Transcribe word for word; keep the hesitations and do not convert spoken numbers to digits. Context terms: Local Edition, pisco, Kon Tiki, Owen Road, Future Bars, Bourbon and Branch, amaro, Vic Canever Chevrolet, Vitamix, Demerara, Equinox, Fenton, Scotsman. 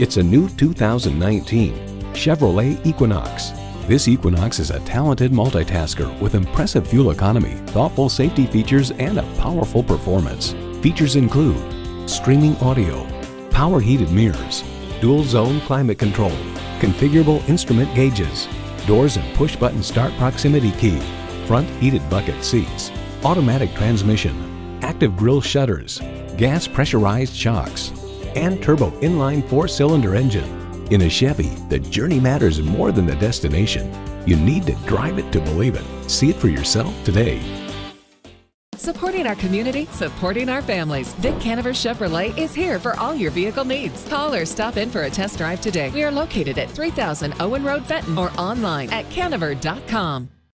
It's a new two thousand nineteen Chevrolet Equinox. This Equinox is a talented multitasker with impressive fuel economy, thoughtful safety features, and a powerful performance. Features include streaming audio, power heated mirrors, dual zone climate control, configurable instrument gauges, doors and push button start proximity key, front heated bucket seats, automatic transmission, active grille shutters, gas pressurized shocks, and turbo inline four-cylinder engine. In a Chevy, the journey matters more than the destination. You need to drive it to believe it. See it for yourself today. Supporting our community, supporting our families. Vic Canever Chevrolet is here for all your vehicle needs. Call or stop in for a test drive today. We are located at three thousand Owen Road, Fenton, or online at canever dot com.